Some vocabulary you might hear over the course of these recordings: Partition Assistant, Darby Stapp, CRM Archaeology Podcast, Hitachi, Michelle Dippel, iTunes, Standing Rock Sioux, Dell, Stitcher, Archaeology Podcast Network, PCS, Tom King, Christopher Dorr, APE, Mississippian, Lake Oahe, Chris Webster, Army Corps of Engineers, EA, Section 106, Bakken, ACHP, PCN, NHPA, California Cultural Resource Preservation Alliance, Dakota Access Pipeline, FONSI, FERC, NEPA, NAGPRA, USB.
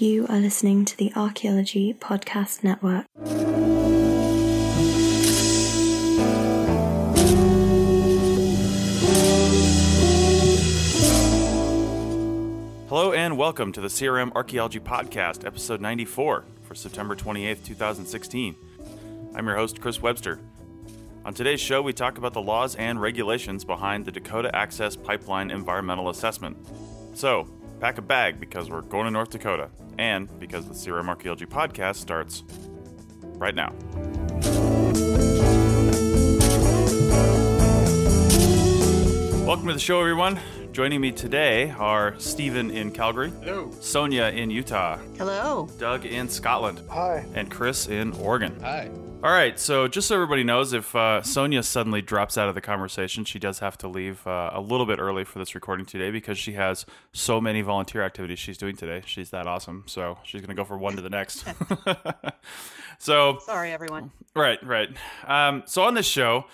You are listening to the Archaeology Podcast Network. Hello and welcome to the CRM Archaeology Podcast, episode 94 for September 28th, 2016. I'm your host, Chris Webster. On today's show, we talk about the laws and regulations behind the Dakota Access Pipeline environmental assessment. So, pack a bag because we're going to North Dakota, and because the CRM Archaeology Podcast starts right now. Welcome to the show, everyone. Joining me today are Stephen in Calgary. Hello. Sonia in Utah. Hello. Doug in Scotland. Hi. And Chris in Oregon. Hi. All right, so just so everybody knows, if Sonia suddenly drops out of the conversation, she does have to leave a little bit early for this recording today because she has so many volunteer activities she's doing today. She's that awesome, so she's going to go from one to the next. So sorry, everyone. Right. So on this show,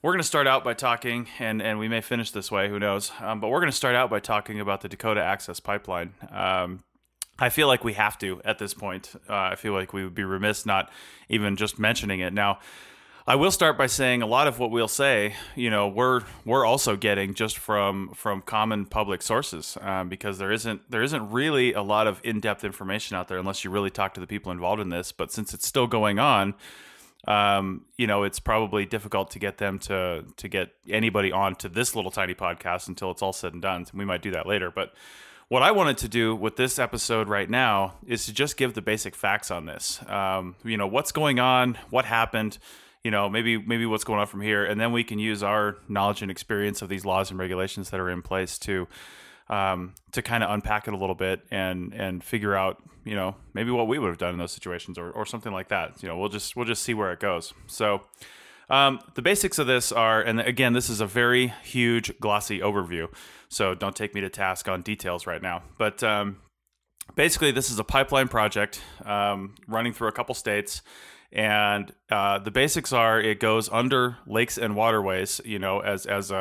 we're going to start out by talking, and we may finish this way, who knows, but we're going to start out by talking about the Dakota Access Pipeline. I feel like we have to at this point. I feel like we would be remiss not even just mentioning it. Now, I will start by saying a lot of what we'll say, you know, we're also getting just from common public sources, because there isn't really a lot of in-depth information out there unless you really talk to the people involved in this. But since it's still going on, you know, it's probably difficult to get them to get anybody on to this little tiny podcast until it's all said and done. We might do that later, but what I wanted to do with this episode right now is to just give the basic facts on this. You know, what's going on, what happened, you know, maybe what's going on from here, and then we can use our knowledge and experience of these laws and regulations that are in place to kind of unpack it a little bit and figure out, you know, maybe what we would have done in those situations or something like that. You know, we'll just see where it goes. So the basics of this are, and again, this is a very huge, glossy overview, so don't take me to task on details right now. But basically, this is a pipeline project running through a couple states, and the basics are it goes under lakes and waterways, you know, as just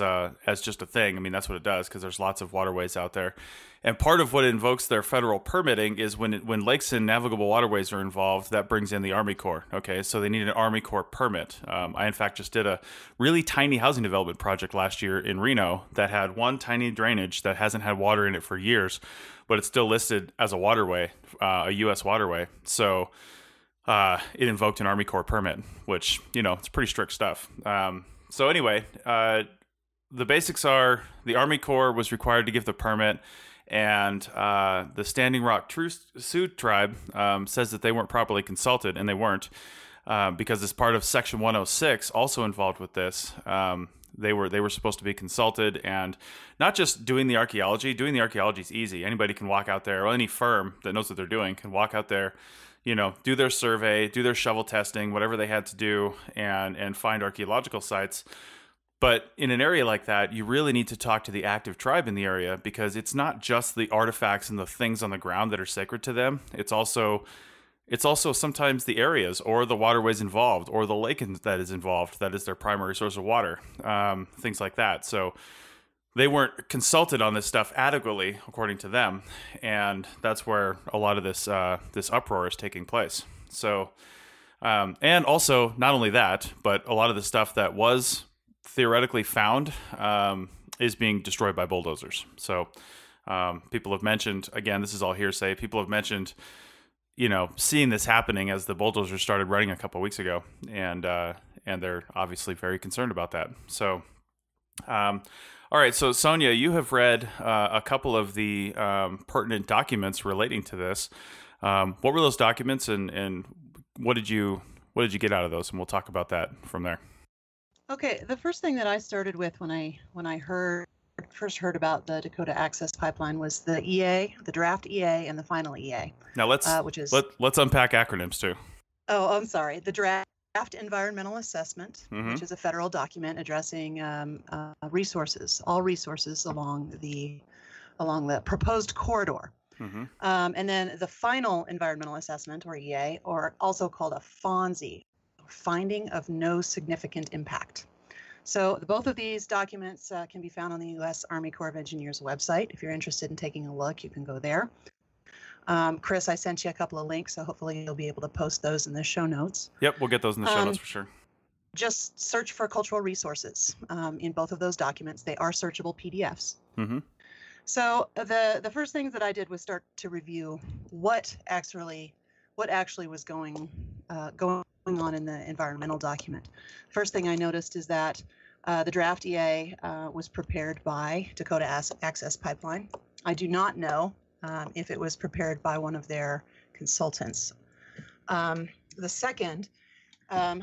a thing. I mean, that's what it does because there's lots of waterways out there. And part of what invokes their federal permitting is when lakes and navigable waterways are involved, that brings in the Army Corps. Okay, so they need an Army Corps permit. I, in fact, just did a really tiny housing development project last year in Reno that had one tiny drainage that hasn't had water in it for years, but it's still listed as a waterway, a U.S. waterway. So it invoked an Army Corps permit, which, you know, it's pretty strict stuff. So anyway, the basics are the Army Corps was required to give the permit, and the Standing Rock Sioux tribe says that they weren't properly consulted, and they weren't, because as part of Section 106, also involved with this, they were supposed to be consulted, and not just doing the archaeology. Doing the archaeology is easy. Anybody can walk out there, or any firm that knows what they're doing can walk out there, you know, do their survey, do their shovel testing, whatever they had to do, and find archaeological sites. But in an area like that, you really need to talk to the active tribe in the area, because it's not just the artifacts and the things on the ground that are sacred to them. It's also sometimes the areas or the waterways involved or the lake that is involved that is their primary source of water, things like that. So they weren't consulted on this stuff adequately, according to them, and that's where a lot of this this uproar is taking place. So, and also not only that, but a lot of the stuff that was theoretically found is being destroyed by bulldozers. So people have mentioned, again, this is all hearsay, people have mentioned, you know, seeing this happening as the bulldozers started running a couple of weeks ago, and they're obviously very concerned about that. So all right, so Sonia, you have read a couple of the pertinent documents relating to this. What were those documents, and what did you get out of those? And we'll talk about that from there. Okay, the first thing that I started with when I first heard about the Dakota Access Pipeline was the EA, the draft EA, and the final EA. Now let's unpack acronyms too. Oh, I'm sorry. The draft environmental assessment, mm-hmm. which is a federal document addressing all resources along the proposed corridor. Mm-hmm. And then the final environmental assessment, or EA, or also called a FONSI, finding of no significant impact. So both of these documents can be found on the U.S. Army Corps of Engineers website. If you're interested in taking a look, you can go there. Chris, I sent you a couple of links, so hopefully you'll be able to post those in the show notes. Yep, we'll get those in the show notes for sure. Just search for cultural resources in both of those documents. They are searchable PDFs. Mm-hmm. So the first things that I did was start to review what actually was going on in the environmental document. First thing I noticed is that the draft EA was prepared by Dakota Access Pipeline. I do not know if it was prepared by one of their consultants. The second, and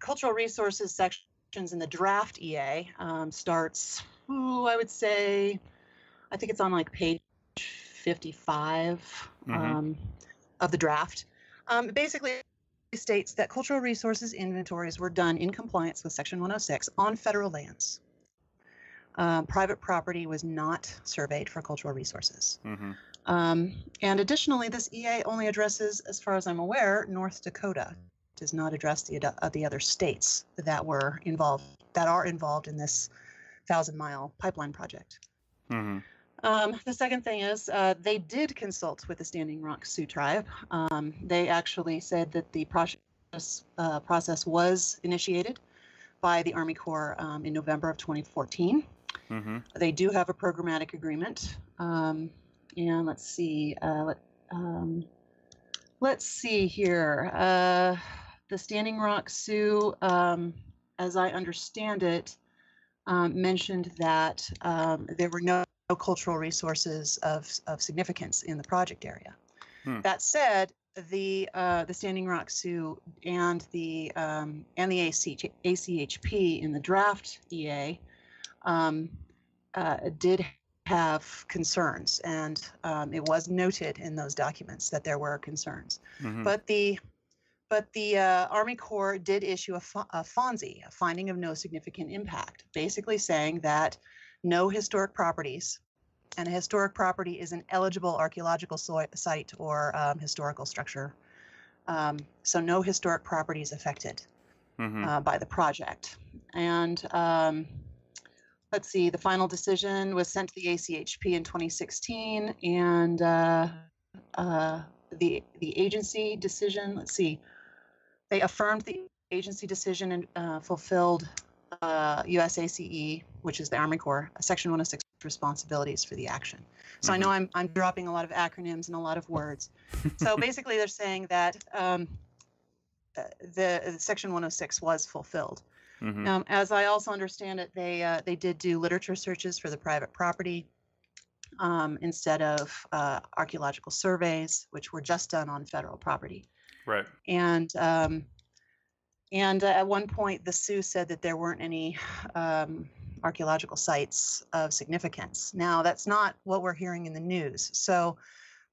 cultural resources sections in the draft EA starts, I would say, I think it's on like page 55 of the draft. It basically states that cultural resources inventories were done in compliance with Section 106 on federal lands. Private property was not surveyed for cultural resources. Mm-hmm. And additionally, this EA only addresses, as far as I'm aware, North Dakota. It does not address the other states that are involved in this 1,000-mile pipeline project. Mm-hmm. The second thing is they did consult with the Standing Rock Sioux tribe. They actually said that the process was initiated by the Army Corps in November of 2014. Mm-hmm. They do have a programmatic agreement. And let's see. Let's see here. The Standing Rock Sioux, as I understand it, mentioned that there were no cultural resources of significance in the project area. Hmm. That said, the Standing Rock Sioux and the ACHP in the draft EA did have concerns, and it was noted in those documents that there were concerns. Mm-hmm. But the Army Corps did issue a FONSI, a finding of no significant impact, basically saying that no historic properties, and a historic property is an eligible archaeological site or historical structure. So no historic properties affected by the project. And let's see, the final decision was sent to the ACHP in 2016, and the agency decision, let's see, they affirmed the agency decision and fulfilled USACE, which is the Army Corps, Section 106 responsibilities for the action. So I know I'm dropping a lot of acronyms and a lot of words. So basically they're saying that the Section 106 was fulfilled. Mm-hmm. As I also understand it, they did do literature searches for the private property instead of archaeological surveys, which were just done on federal property. Right. And at one point, the Sioux said that there weren't any archaeological sites of significance. Now, that's not what we're hearing in the news. So,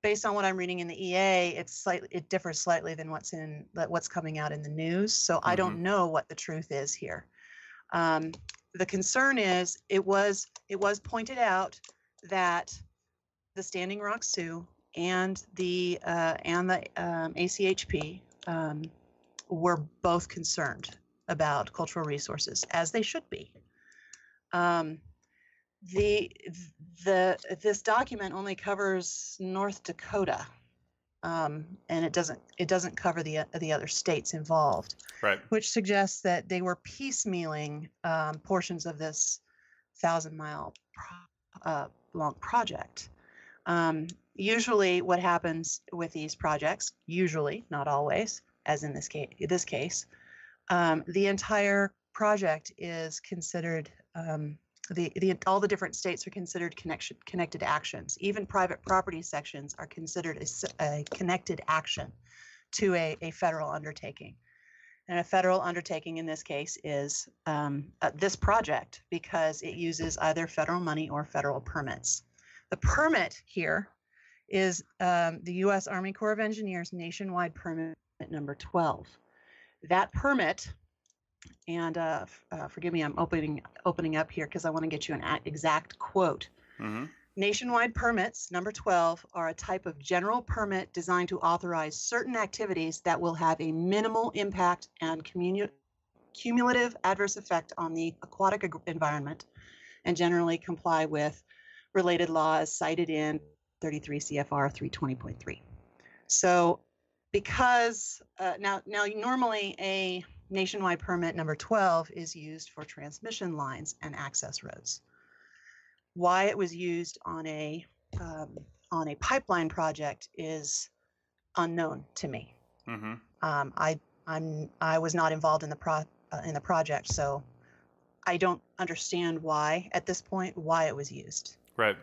based on what I'm reading in the EA, it differs slightly than what's coming out in the news. So, I don't know what the truth is here. The concern is it was pointed out that the Standing Rock Sioux and the ACHP. Were both concerned about cultural resources, as they should be. This document only covers North Dakota, and it doesn't cover the other states involved, right? Which suggests that they were piecemealing portions of this 1,000-mile long project. Usually, what happens with these projects, usually not always, as in this case, the entire project is considered, all the different states are considered connected actions. Even private property sections are considered a connected action to a federal undertaking. And a federal undertaking in this case is this project, because it uses either federal money or federal permits. The permit here is the U.S. Army Corps of Engineers nationwide permit number 12. That permit, and forgive me, I'm opening up here because I want to get you an exact quote. Mm-hmm. Nationwide permits number 12 are a type of general permit designed to authorize certain activities that will have a minimal impact and cumulative adverse effect on the aquatic environment, and generally comply with related laws cited in 33 CFR 320.3. So because now normally a nationwide permit number 12 is used for transmission lines and access roads. Why it was used on a pipeline project is unknown to me. Mm-hmm. I was not involved in the project, so I don't understand why at this point why it was used. Right.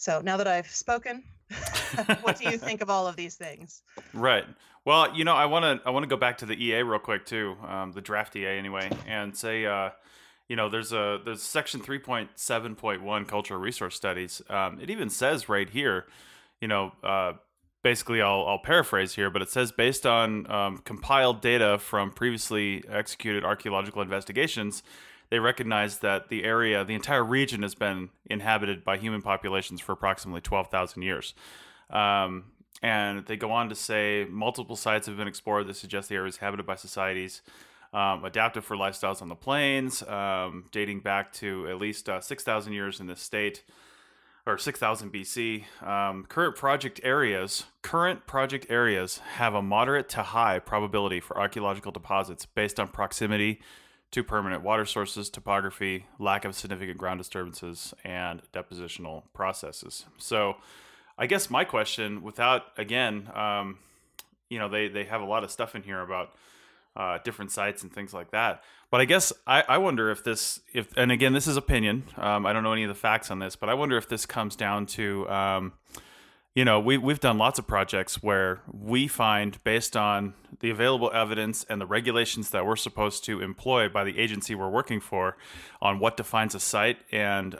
So now that I've spoken, what do you think of all of these things? Right. Well, you know, I want to go back to the EA real quick too, the draft EA anyway, and say, you know, there's Section 3.7.1 Cultural Resource Studies. It even says right here, you know, basically I'll paraphrase here, but it says based on compiled data from previously executed archaeological investigations, they recognize that the area, the entire region, has been inhabited by human populations for approximately 12,000 years. And they go on to say multiple sites have been explored that suggest the area is habited by societies adapted for lifestyles on the plains, dating back to at least 6,000 years in this state, or 6,000 BC. Current project areas have a moderate to high probability for archaeological deposits based on proximity to permanent water sources, topography, lack of significant ground disturbances, and depositional processes. So I guess my question, without, again, you know, they have a lot of stuff in here about different sites and things like that. But I guess I wonder if this, and again, this is opinion. I don't know any of the facts on this, but I wonder if this comes down to, you know, we've done lots of projects where we find, based on the available evidence and the regulations that we're supposed to employ by the agency we're working for on what defines a site and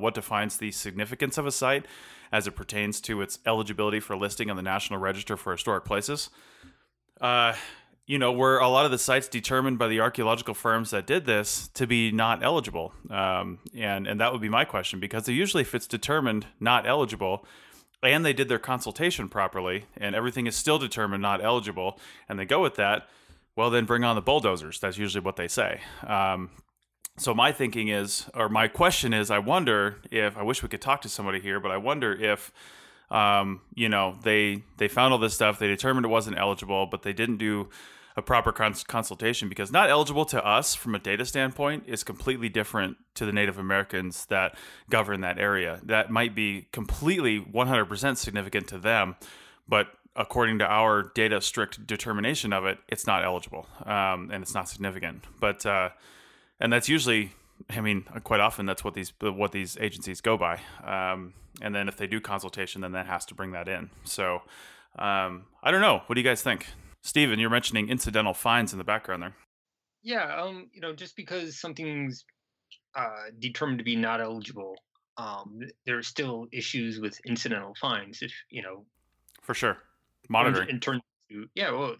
what defines the significance of a site as it pertains to its eligibility for listing on the National Register for Historic Places, you know, where a lot of the sites determined by the archaeological firms that did this to be not eligible. And that would be my question, because usually if it's determined not eligible, and they did their consultation properly, and everything is still determined not eligible, and they go with that, well, then bring on the bulldozers. That's usually what they say. So my thinking is, or my question is, I wonder if, I wish we could talk to somebody here, but I wonder if, you know, they found all this stuff, they determined it wasn't eligible, but they didn't do a proper consultation, because not eligible to us from a data standpoint is completely different to the Native Americans that govern that area. That might be completely 100% significant to them, but according to our data strict determination of it, it's not eligible, and it's not significant. But and that's usually, I mean, quite often that's what these agencies go by. And then if they do consultation, then that has to bring that in. So I don't know. What do you guys think? Stephen, you're mentioning incidental finds in the background there. Yeah, you know, just because something's determined to be not eligible, there are still issues with incidental finds. If you know, for sure, monitoring. It turns into, it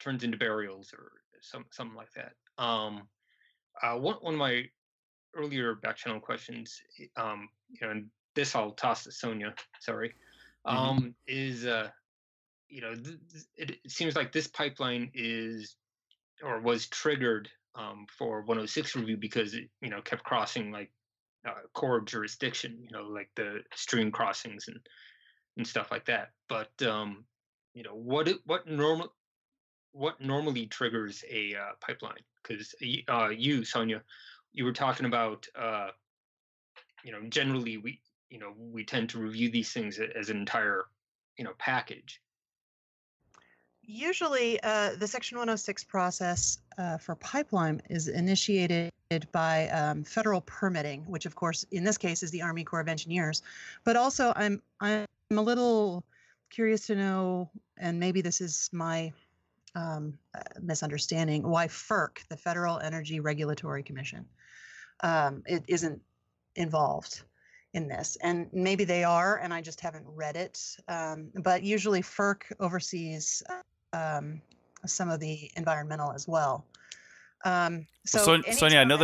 turns into burials or something like that. One of my earlier back channel questions, you know, and this I'll toss to Sonia. Sorry, is. You know, it seems like this pipeline is or was triggered for 106 review because it, you know, kept crossing like core jurisdiction, you know, like the stream crossings and stuff like that. But you know, what normally triggers a pipeline? Because you, Sonia, you were talking about you know, generally we tend to review these things as an entire, you know, package. Usually, the Section 106 process for pipeline is initiated by federal permitting, which, of course, in this case, is the Army Corps of Engineers. But also, I'm a little curious to know, and maybe this is my misunderstanding, why FERC, the Federal Energy Regulatory Commission, it isn't involved in this. And maybe they are, and I just haven't read it. But usually, FERC oversees some of the environmental as well. So Sonia, I know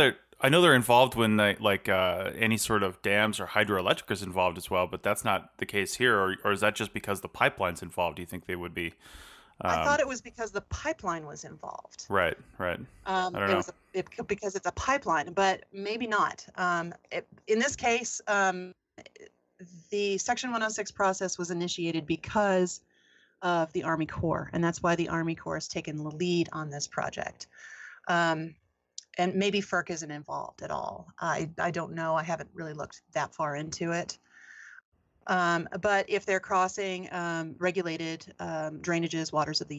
they're involved when they, like, any sort of dams or hydroelectric is involved as well, but that's not the case here. Or is that just because the pipeline's involved? Do you think they would be? I thought it was because the pipeline was involved. Right, right. I don't know. Because it's a pipeline, but maybe not. In this case, the Section 106 process was initiated because of the Army Corps, and that's why the Army Corps has taken the lead on this project. And maybe FERC isn't involved at all. I don't know. I haven't really looked that far into it. But if they're crossing regulated drainages, waters of the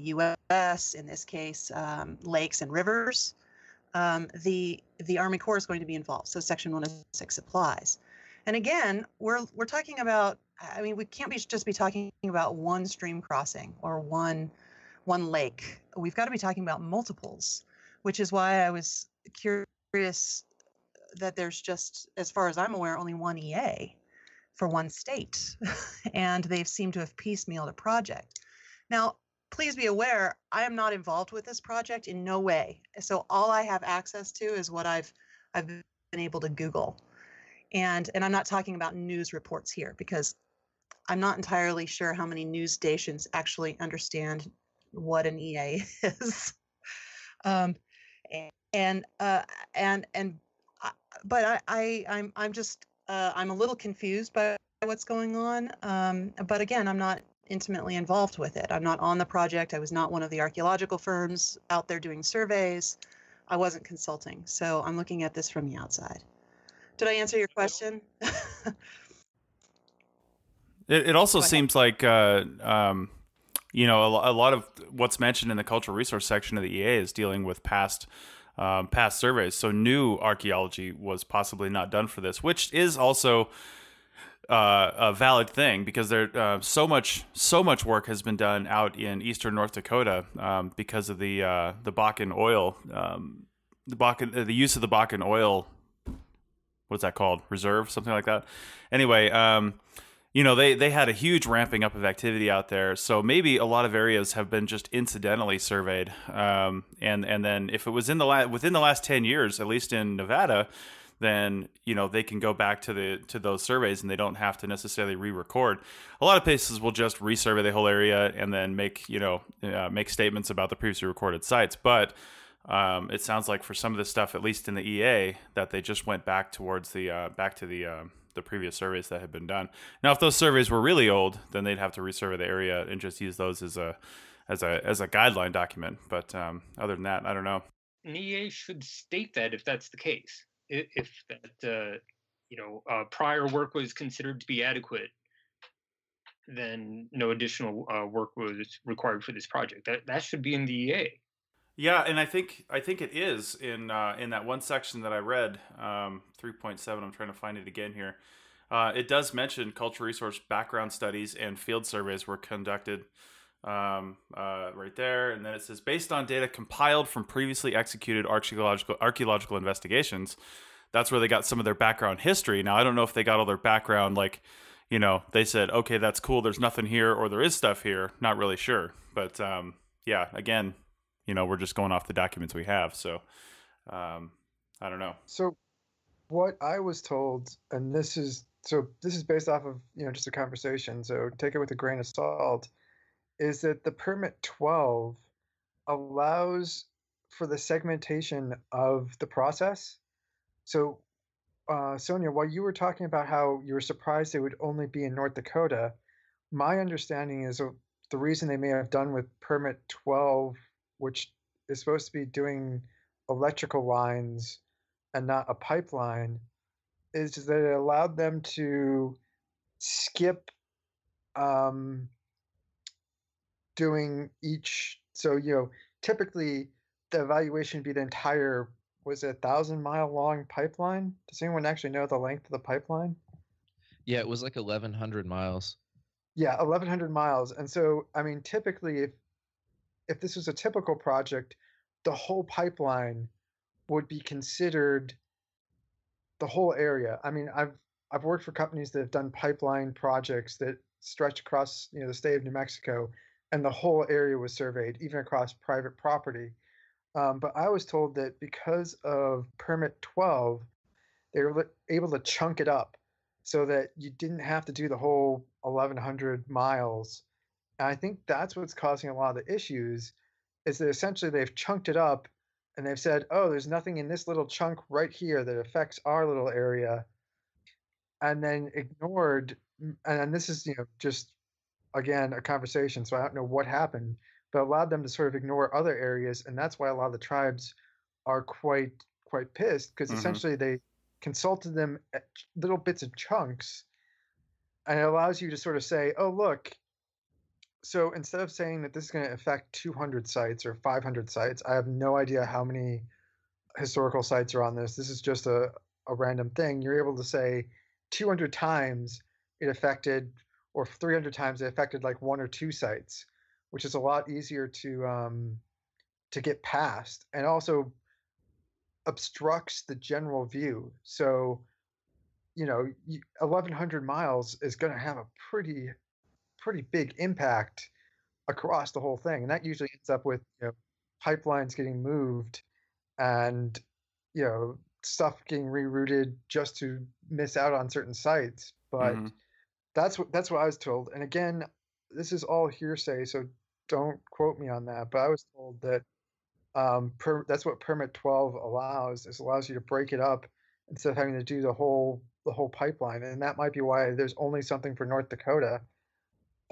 U.S., in this case, lakes and rivers, the Army Corps is going to be involved. So Section 106 applies. And again, we're talking about, I mean, we can't just be talking about one stream crossing or one lake. We've got to be talking about multiples, which is why I was curious that there's just, as far as I'm aware, only one EA for one state, and they've seemed to have piecemealed a project. Now, please be aware, I am not involved with this project in no way. So all I have access to is what I've been able to Google. And I'm not talking about news reports here, because I'm not entirely sure how many news stations actually understand what an EA is. But I'm a little confused by what's going on. But again, I'm not intimately involved with it. I'm not on the project. I was not one of the archaeological firms out there doing surveys. I wasn't consulting. So I'm looking at this from the outside. Did I answer your question? It also seems like, you know, a lot of what's mentioned in the cultural resource section of the EA is dealing with past surveys. So new archaeology was possibly not done for this, which is also a valid thing, because there so much work has been done out in eastern North Dakota because of the Bakken oil, the use of the Bakken oil. What's that called? Reserve, something like that. Anyway, you know, they had a huge ramping up of activity out there. So maybe a lot of areas have been just incidentally surveyed. And then if it was within the last 10 years, at least in Nevada, then, you know, they can go back to those surveys, and they don't have to necessarily re-record. A lot of places will just resurvey the whole area and then make, you know, make statements about the previously recorded sites. But it sounds like for some of this stuff, at least in the EA, that they just went back towards the previous surveys that had been done. Now, if those surveys were really old, then they'd have to resurvey the area and just use those as a guideline document. But other than that, I don't know. An EA should state that if that's the case, if that you know, prior work was considered to be adequate, then no additional work was required for this project. That should be in the EA. Yeah, and I think it is in that one section that I read, 3.7. I'm trying to find it again here. It does mention cultural resource background studies and field surveys were conducted right there, and then it says based on data compiled from previously executed archaeological investigations. That's where they got some of their background history. Now I don't know if they got all their background, like, you know, they said, okay, that's cool, there's nothing here, or there is stuff here. Not really sure, but yeah, again. You know, we're just going off the documents we have. So I don't know. So what I was told, and this is based off of, you know, just a conversation, so take it with a grain of salt, is that the permit 12 allows for the segmentation of the process. So Sonia, while you were talking about how you were surprised it would only be in North Dakota, my understanding is the reason they may have done with permit 12, which is supposed to be doing electrical lines and not a pipeline, is that it allowed them to skip doing each. So, you know, typically the evaluation would be the entire, was it 1,000-mile long pipeline? Does anyone actually know the length of the pipeline? Yeah, it was like 1,100 miles. Yeah, 1,100 miles. And so, I mean, typically if this was a typical project, the whole pipeline would be considered the whole area. I mean, I've worked for companies that have done pipeline projects that stretch across, you know, the state of New Mexico, and the whole area was surveyed, even across private property. But I was told that because of permit 12, they were able to chunk it up so that you didn't have to do the whole 1,100 miles. And I think that's what's causing a lot of the issues, is that essentially they've chunked it up and they've said, oh, there's nothing in this little chunk right here that affects our little area. and then ignored. And this is, just again a conversation. So I don't know what happened, but allowed them to sort of ignore other areas, and that's why a lot of the tribes are quite pissed, because essentially they consulted them at little bits of chunks, and it allows you to sort of say, oh look. So instead of saying that this is going to affect 200 sites or 500 sites, I have no idea how many historical sites are on this. This is just a random thing. You're able to say 200 times it affected, or 300 times it affected like one or two sites, which is a lot easier to get past, and also obstructs the general view. So, 1,100 miles is going to have a pretty big impact across the whole thing. And that usually ends up with pipelines getting moved and stuff getting rerouted just to miss out on certain sites. But that's what I was told. And again, this is all hearsay, so don't quote me on that. But I was told that that's what Permit 12 allows. It allows you to break it up instead of having to do the whole pipeline. And that might be why there's only something for North Dakota.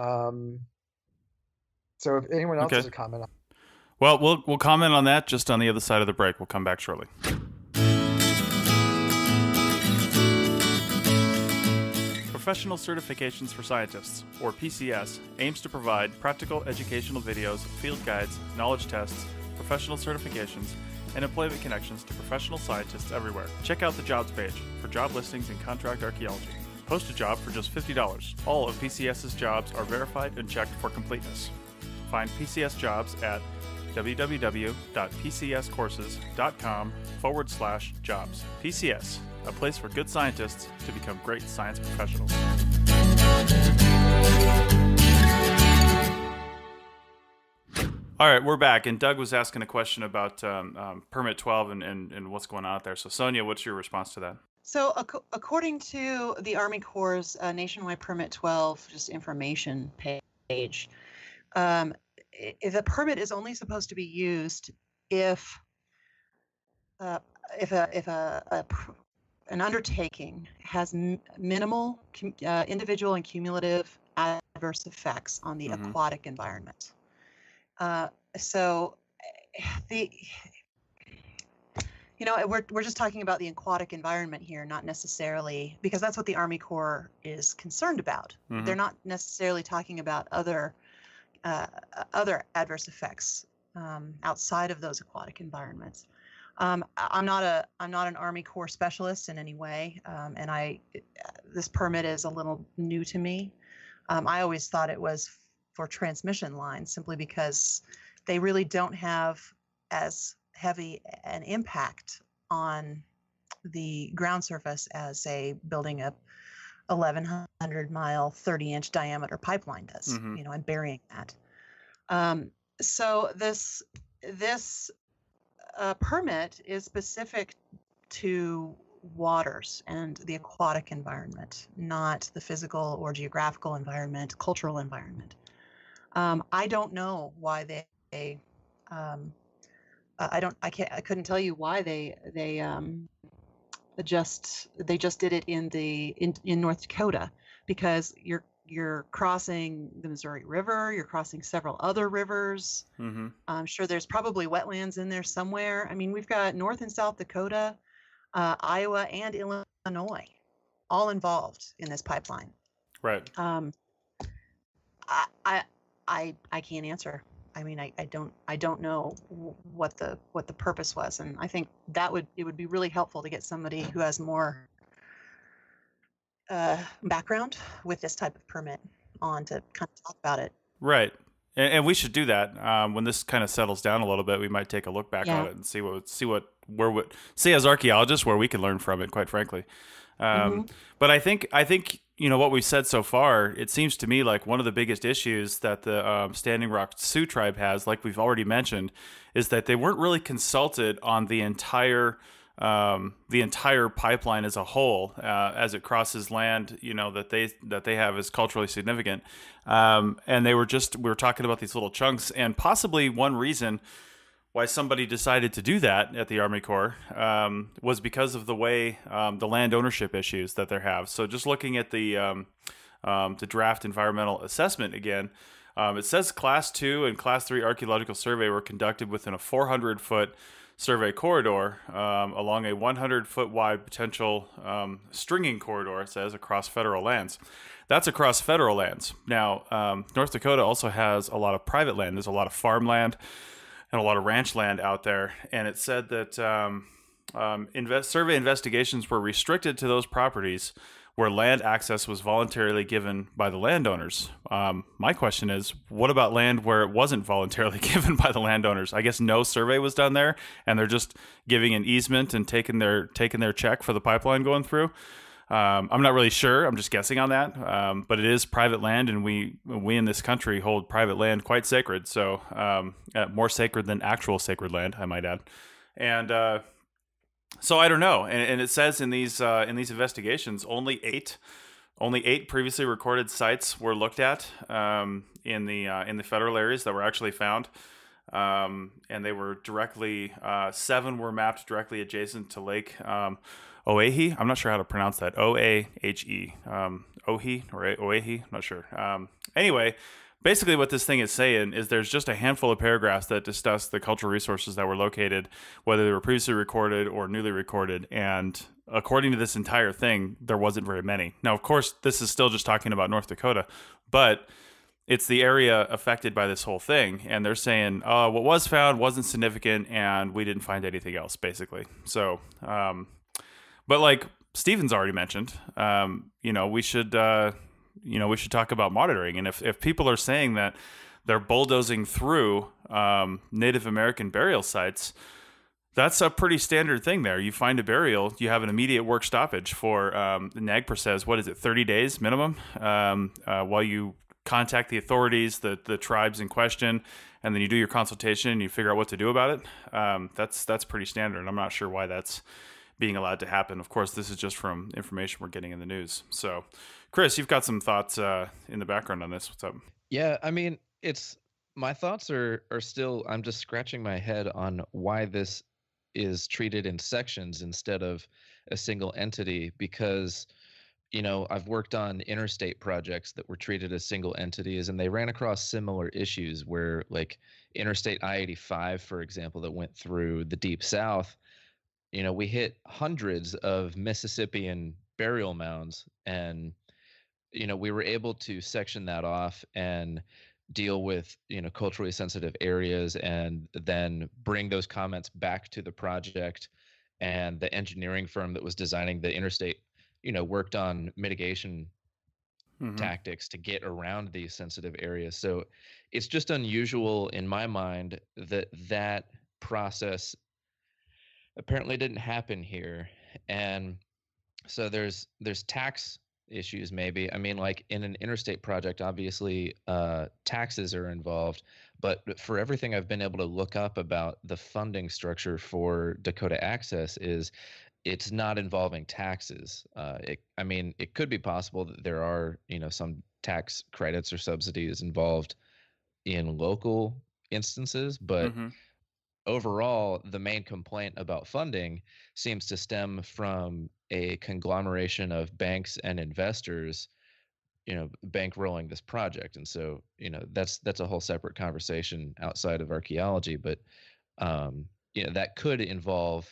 So if anyone else has a comment on that. Well, we'll comment on that just on the other side of the break. We'll come back shortly. Professional Certifications for Scientists, or PCS, aims to provide practical educational videos, field guides, knowledge tests, professional certifications, and employment connections to professional scientists everywhere. Check out the jobs page for job listings in contract archaeology. Post a job for just $50. All of PCS's jobs are verified and checked for completeness. Find PCS jobs at www.pcscourses.com/jobs. PCS, a place for good scientists to become great science professionals. All right, we're back. And Doug was asking a question about Permit 12 and what's going on out there. So Sonia, what's your response to that? So according to the Army Corps' Nationwide Permit 12, just information page, the permit is only supposed to be used if an undertaking has minimal individual and cumulative adverse effects on the aquatic environment. We're just talking about the aquatic environment here, not necessarily, because that's what the Army Corps is concerned about. Mm-hmm. They're not necessarily talking about other adverse effects outside of those aquatic environments. I'm not an Army Corps specialist in any way, and this permit is a little new to me. I always thought it was for transmission lines, simply because they really don't have as heavy an impact on the ground surface as, say, building a 1,100-mile, 30-inch diameter pipeline does, and burying that. So this permit is specific to waters and the aquatic environment, not the physical or geographical environment, cultural environment. I don't know why they. I couldn't tell you why they just did it in North Dakota, because you're crossing the Missouri River, you're crossing several other rivers. Mm-hmm. I'm sure there's probably wetlands in there somewhere. I mean, we've got North and South Dakota, Iowa, and Illinois, all involved in this pipeline. Right. I can't answer. I mean, I don't know what the purpose was, and I think it would be really helpful to get somebody who has more background with this type of permit on to kind of talk about it. Right, and we should do that when this kind of settles down a little bit. We might take a look back on it and see as archaeologists where we can learn from it. Quite frankly, but I think. What we've said so far, it seems to me like one of the biggest issues that the Standing Rock Sioux tribe has, like we've already mentioned, is that they weren't really consulted on the entire pipeline as a whole, as it crosses land, that they have as culturally significant. And we were talking about these little chunks, and possibly one reason why somebody decided to do that at the Army Corps was because of the way the land ownership issues that they have. So just looking at the draft environmental assessment again, it says Class 2 and Class 3 archaeological survey were conducted within a 400-foot survey corridor along a 100-foot wide potential stringing corridor, it says, across federal lands. That's across federal lands. Now, North Dakota also has a lot of private land. There's a lot of farmland and a lot of ranch land out there. And it said that survey investigations were restricted to those properties where land access was voluntarily given by the landowners. My question is, what about land where it wasn't voluntarily given by the landowners? I guess no survey was done there, and they're just giving an easement and taking their check for the pipeline going through. I'm not really sure. I'm just guessing on that. But it is private land, and we in this country hold private land quite sacred. So more sacred than actual sacred land, I might add. And so I don't know. And it says in these investigations, only eight previously recorded sites were looked at in the federal areas that were actually found. And they were directly, 7 were mapped directly adjacent to Lake Oahe. I'm not sure how to pronounce that. O-A-H-E. Ohe or Oahe? I'm not sure. Anyway, basically what this thing is saying is there's just a handful of paragraphs that discuss the cultural resources that were located, whether they were previously recorded or newly recorded. And according to this entire thing, there wasn't very many. Now, of course, this is still just talking about North Dakota, but it's the area affected by this whole thing. And they're saying, what was found wasn't significant and we didn't find anything else, basically. So, but like Stephen's already mentioned, you know, we should talk about monitoring. And if people are saying that they're bulldozing through Native American burial sites, that's a pretty standard thing there. You find a burial, you have an immediate work stoppage for, the NAGPRA says, what is it, 30 days minimum, while you contact the authorities, the tribes in question, and then you do your consultation and you figure out what to do about it. That's pretty standard. I'm not sure why that's being allowed to happen. Of course, this is just from information we're getting in the news. So, Chris, you've got some thoughts in the background on this. What's up? Yeah, I mean, it's my thoughts are still, I'm just scratching my head on why this is treated in sections instead of a single entity, because, you know, I've worked on interstate projects that were treated as single entities, and they ran across similar issues where, like, Interstate I-85, for example, that went through the Deep South. You know, we hit hundreds of Mississippian burial mounds, and, you know, we were able to section that off and deal with, you know, culturally sensitive areas, and then bring those comments back to the project. And the engineering firm that was designing the interstate, you know, worked on mitigation tactics to get around these sensitive areas. So it's just unusual in my mind that that process apparently didn't happen here. And so there's tax issues, maybe. I mean, like in an interstate project, obviously taxes are involved, but for everything I've been able to look up about the funding structure for Dakota Access is it's not involving taxes. I mean, it could be possible that there are, you know, some tax credits or subsidies involved in local instances, but overall, the main complaint about funding seems to stem from a conglomeration of banks and investors, you know, bankrolling this project. And so, you know, that's a whole separate conversation outside of archaeology, but, you know, that could involve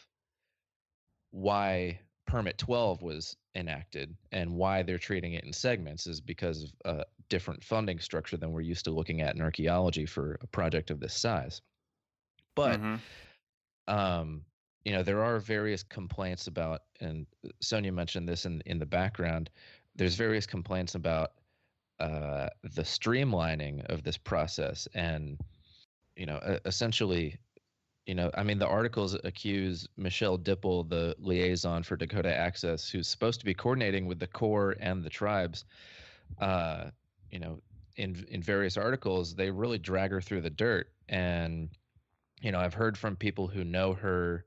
why Permit 12 was enacted and why they're treating it in segments is because of a different funding structure than we're used to looking at in archaeology for a project of this size. But, you know, there are various complaints about, and Sonia mentioned this in the background, there's various complaints about the streamlining of this process. And, you know, essentially, you know, I mean, the articles accuse Michelle Dippel, the liaison for Dakota Access, who's supposed to be coordinating with the Corps and the tribes, you know, in various articles, they really drag her through the dirt. And, you know, I've heard from people who know her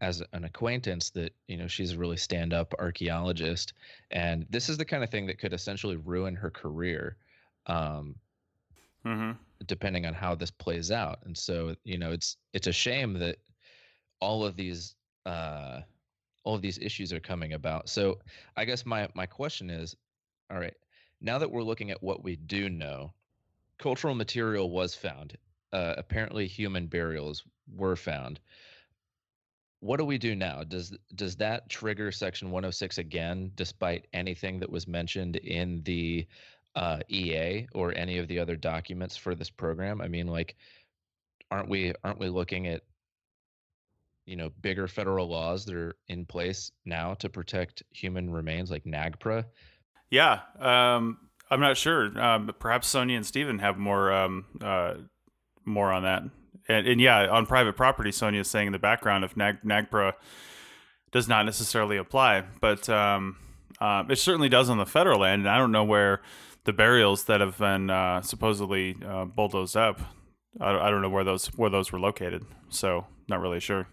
as an acquaintance that, you know, she's a really stand-up archaeologist, and this is the kind of thing that could essentially ruin her career. mm-hmm. depending on how this plays out. And so, you know, it's a shame that all of these issues are coming about. So I guess my question is, all right, now that we're looking at what we do know, cultural material was found. Apparently human burials were found. What do we do now? Does that trigger Section 106 again, despite anything that was mentioned in the EA or any of the other documents for this program? I mean, like, aren't we looking at, you know, bigger federal laws that are in place now to protect human remains, like NAGPRA? Yeah, I'm not sure. Perhaps Sonia and Stephen have more on that. And yeah, on private property, Sonia is saying in the background if NAGPRA does not necessarily apply, but it certainly does on the federal end. And I don't know where the burials that have been supposedly bulldozed up. I don't know where those were located, so not really sure.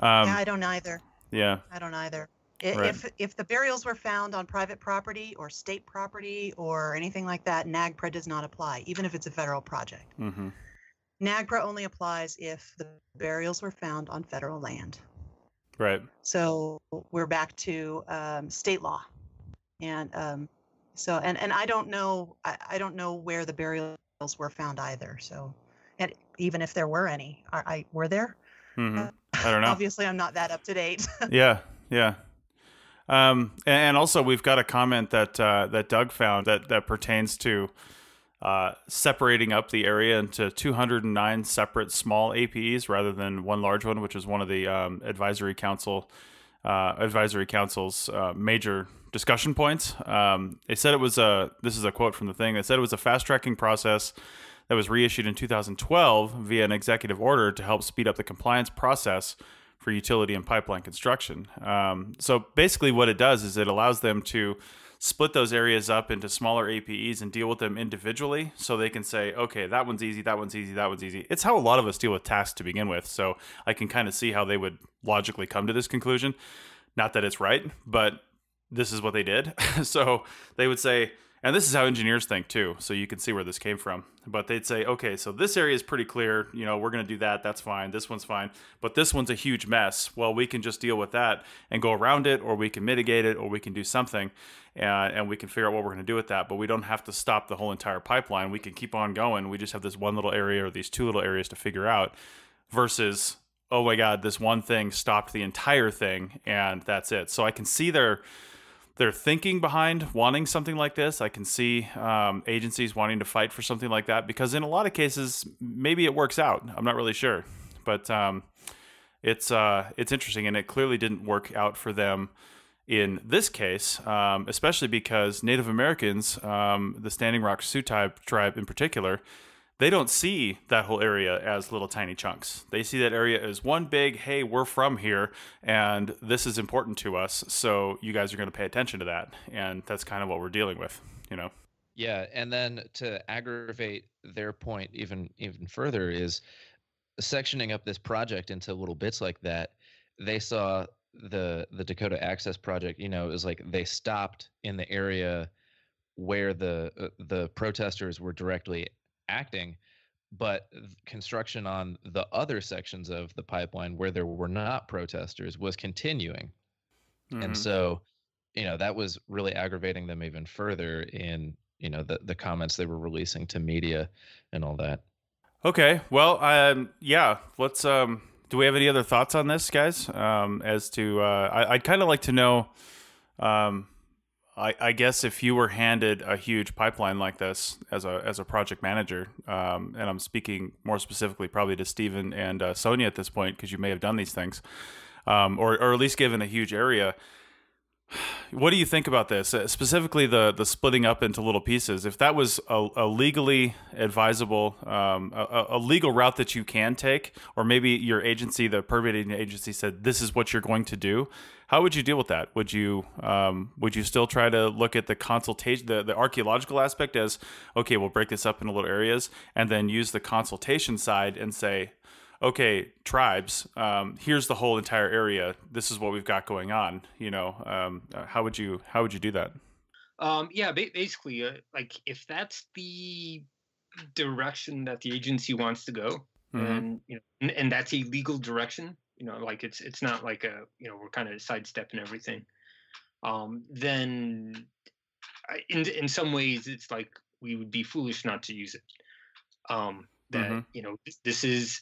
Yeah, I don't either. Yeah, I don't either. Right. If the burials were found on private property or state property or anything like that, NAGPRA does not apply, even if it's a federal project. Mm-hmm. NAGPRA only applies if the burials were found on federal land. Right. So we're back to state law, and so and I don't know where the burials were found either. So, and even if there were any, were there? Mm-hmm. I don't know. Obviously, I'm not that up to date. Yeah. Yeah. And also, we've got a comment that that Doug found that pertains to separating up the area into 209 separate small APEs rather than one large one, which is one of the advisory council's major discussion points. They said it was this is a quote from the thing. They said it was a fast-tracking process that was reissued in 2012 via an executive order to help speed up the compliance process for utility and pipeline construction. So basically what it does is it allows them to split those areas up into smaller APEs and deal with them individually, so they can say, okay, that one's easy, that one's easy, that one's easy. It's how a lot of us deal with tasks to begin with, so I can kind of see how they would logically come to this conclusion. Not that it's right, but this is what they did. So they would say, and this is how engineers think too, so you can see where this came from. But they'd say, okay, so this area is pretty clear. You know, we're going to do that. That's fine. This one's fine. But this one's a huge mess. Well, we can just deal with that and go around it, or we can mitigate it, or we can do something, and we can figure out what we're going to do with that. But we don't have to stop the whole entire pipeline. We can keep on going. We just have this one little area or these two little areas to figure out, versus, oh my God, this one thing stopped the entire thing, and that's it. So I can see their thinking behind wanting something like this. I can see agencies wanting to fight for something like that, because in a lot of cases, maybe it works out. I'm not really sure, but it's interesting, and it clearly didn't work out for them in this case, especially because Native Americans, the Standing Rock Sioux tribe in particular, they don't see that whole area as little tiny chunks. They see that area as one big, hey, we're from here, and this is important to us, so you guys are going to pay attention to that. And that's kind of what we're dealing with, you know? Yeah, and then to aggravate their point even further is sectioning up this project into little bits like that. They saw the Dakota Access Project, you know, it was like they stopped in the area where the protesters were directly acting, but construction on the other sections of the pipeline where there were not protesters was continuing. Mm-hmm. And so, you know, that was really aggravating them even further in, you know, the comments they were releasing to media and all that. Okay. Well, yeah, let's, do we have any other thoughts on this, guys? As to, I'd kind of like to know, I guess if you were handed a huge pipeline like this as a project manager, and I'm speaking more specifically probably to Stephen and Sonia at this point, because you may have done these things, or at least given a huge area. What do you think about this, specifically the splitting up into little pieces? If that was a legally advisable, a legal route that you can take, or maybe your agency, the permitting agency, said this is what you're going to do, how would you deal with that? Would you still try to look at the consultation, the archaeological aspect as, okay, we'll break this up into little areas, and then use the consultation side and say, okay, tribes, here's the whole entire area. This is what we've got going on. You know, how would you do that? Yeah, basically, like if that's the direction that the agency wants to go, and you know, and that's a legal direction. You know, like it's not like a, you know, we're kind of sidestepping everything. Then, in some ways, it's like we would be foolish not to use it. That you know, this is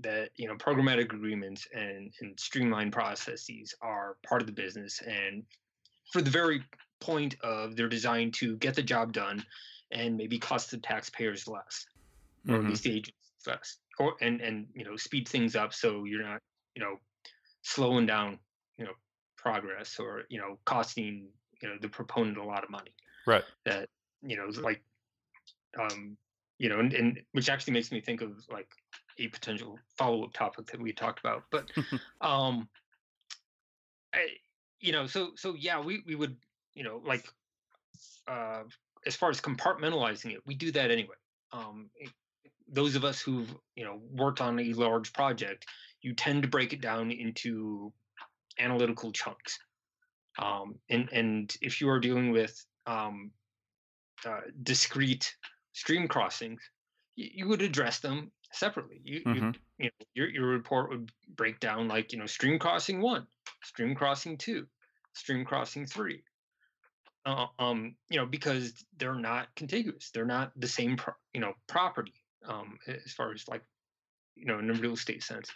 that, you know, programmatic agreements and streamlined processes are part of the business, and for the very point of they're designed to get the job done and maybe cost the taxpayers less, or at least the agents less, or and you know, speed things up so you're not, you know, slowing down, you know, progress, or, you know, costing, you know, the proponent a lot of money. Right. That, you know, like, you know, and which actually makes me think of like a potential follow-up topic that we talked about, but, you know, so yeah, we would, you know, like, as far as compartmentalizing it, we do that anyway. Those of us who've, you know, worked on a large project, you tend to break it down into analytical chunks. And if you are dealing with discrete stream crossings, you would address them separately. You know, your report would break down like, you know, stream crossing 1, stream crossing 2, stream crossing 3. You know, because they're not contiguous. They're not the same, you know, property, as far as like, you know, in a real estate sense,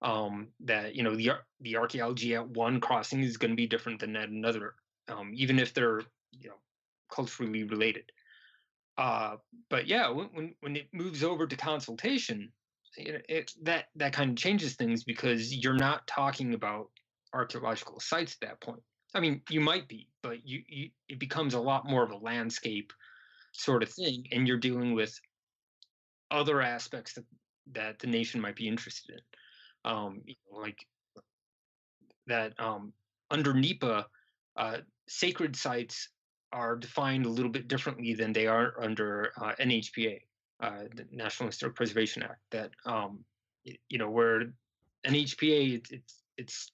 that, you know, the archaeology at one crossing is going to be different than at another, even if they're, you know, culturally related. But yeah, when it moves over to consultation, that kind of changes things, because you're not talking about archaeological sites at that point. I mean, you might be, but it becomes a lot more of a landscape sort of thing, and you're dealing with other aspects that the nation might be interested in, you know, like that. Under NEPA, sacred sites are defined a little bit differently than they are under NHPA, the National Historic Preservation Act. That you know, where NHPA it's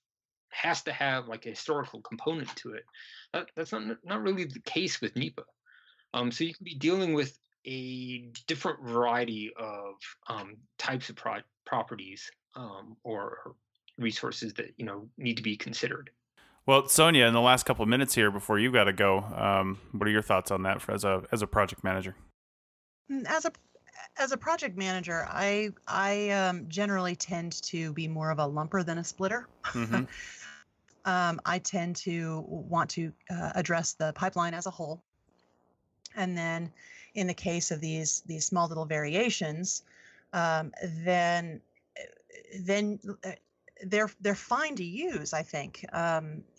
has to have like a historical component to it. That's not really the case with NEPA. So you can be dealing with a different variety of types of properties or resources that, you know, need to be considered. Well, Sonia, in the last couple of minutes here before you got to go, what are your thoughts on that as a project manager? As a project manager, I generally tend to be more of a lumper than a splitter. I tend to want to address the pipeline as a whole. And then in the case of these small little variations, then they're fine to use, I think,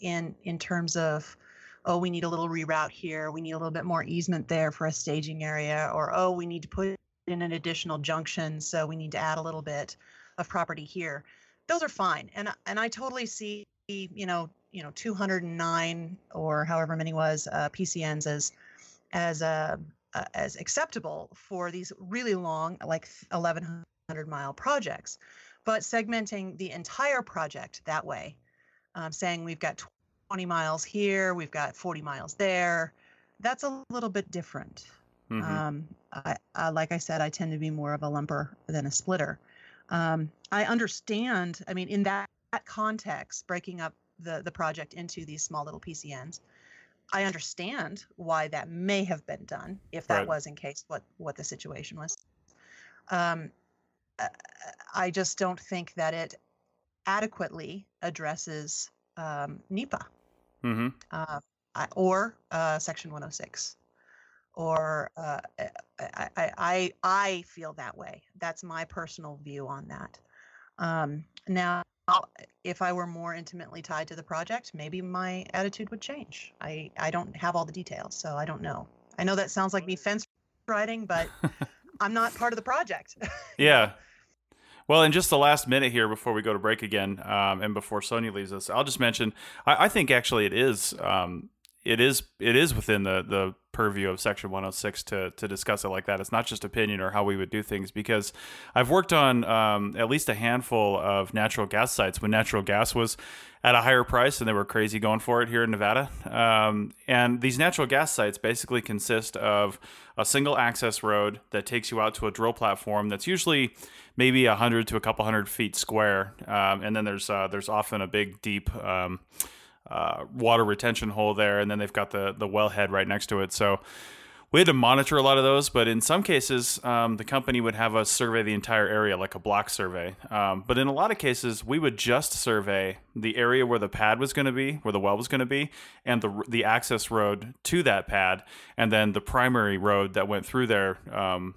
in terms of, oh, we need a little reroute here. We need a little bit more easement there for a staging area, or, oh, we need to put in an additional junction, so we need to add a little bit of property here. Those are fine. And I totally see, you know, 209 or however many was PCNs as acceptable for these really long, like 1,100-mile projects. But segmenting the entire project that way, saying we've got 20 miles here, we've got 40 miles there, that's a little bit different. I like I said, I tend to be more of a lumper than a splitter. I understand. I mean, in that context, breaking up the project into these small little PCNs, I understand why that may have been done, if that was in case what the situation was. I just don't think that it adequately addresses NEPA or Section 106. Or I feel that way. That's my personal view on that. Now, if I were more intimately tied to the project, maybe my attitude would change. I don't have all the details, so I don't know. I know that sounds like me fence riding, but I'm not part of the project. Yeah. Well, in just the last minute here before we go to break again, and before Sonia leaves us, I'll just mention, I think actually it is it is within the purview of Section 106 to discuss it like that. It's not just opinion or how we would do things, because I've worked on at least a handful of natural gas sites when natural gas was at a higher price and they were crazy going for it here in Nevada. And these natural gas sites basically consist of a single access road that takes you out to a drill platform that's usually maybe 100 to a couple hundred feet square. And then there's often a big deep water retention hole there, and then they've got the wellhead right next to it. So we had to monitor a lot of those, but in some cases, the company would have us survey the entire area, like a block survey. But in a lot of cases, we would just survey the area where the pad was going to be, where the well was going to be, and the access road to that pad, and then the primary road that went through there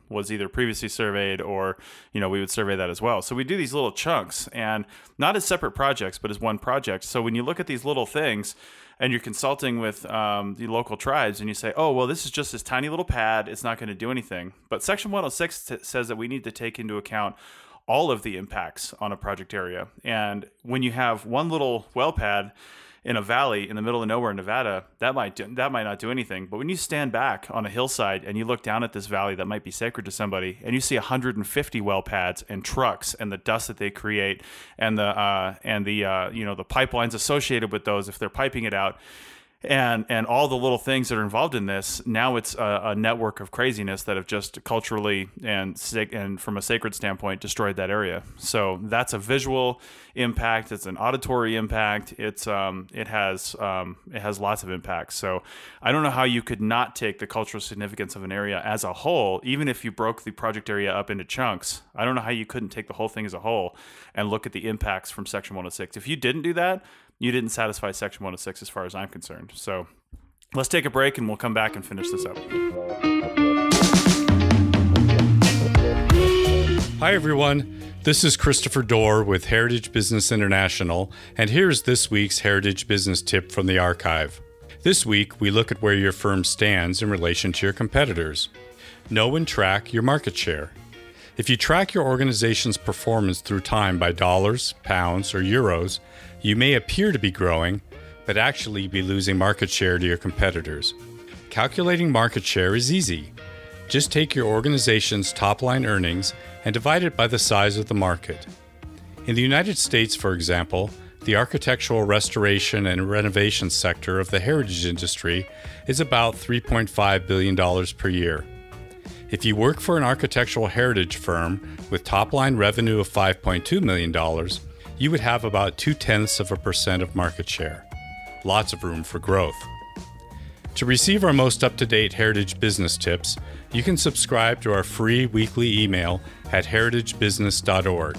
was either previously surveyed, or we would survey that as well. So we do these little chunks, and not as separate projects, but as one project. So when you look at these little things, and you're consulting with the local tribes, and you say, oh, well, this is just this tiny little pad. It's not going to do anything. But Section 106 says that we need to take into account all of the impacts on a project area. And when you have one little well pad in a valley in the middle of nowhere in Nevada, that might not do anything. But when you stand back on a hillside and you look down at this valley that might be sacred to somebody, and you see 150 well pads and trucks and the dust that they create, and the pipelines associated with those if they're piping it out, and all the little things that are involved in this, now it's a network of craziness that have just culturally and from a sacred standpoint destroyed that area. So that's a visual impact. It's an auditory impact. It's it has lots of impacts. So I don't know how you could not take the cultural significance of an area as a whole, even if you broke the project area up into chunks. I don't know how you couldn't take the whole thing as a whole and look at the impacts from Section 106. If you didn't do that, you didn't satisfy Section 106 as far as I'm concerned. So let's take a break and we'll come back and finish this up. Hi, everyone. This is Christopher Dorr with Heritage Business International, and here's this week's Heritage Business Tip from the archive. This week, we look at where your firm stands in relation to your competitors. Know and track your market share. If you track your organization's performance through time by dollars, pounds, or euros, you may appear to be growing, but actually be losing market share to your competitors. Calculating market share is easy. Just take your organization's top-line earnings and divide it by the size of the market. In the United States, for example, the architectural restoration and renovation sector of the heritage industry is about $3.5 billion per year. If you work for an architectural heritage firm with top-line revenue of $5.2 million, you would have about 0.2% of market share. Lots of room for growth. To receive our most up-to-date heritage business tips, you can subscribe to our free weekly email at heritagebusiness.org.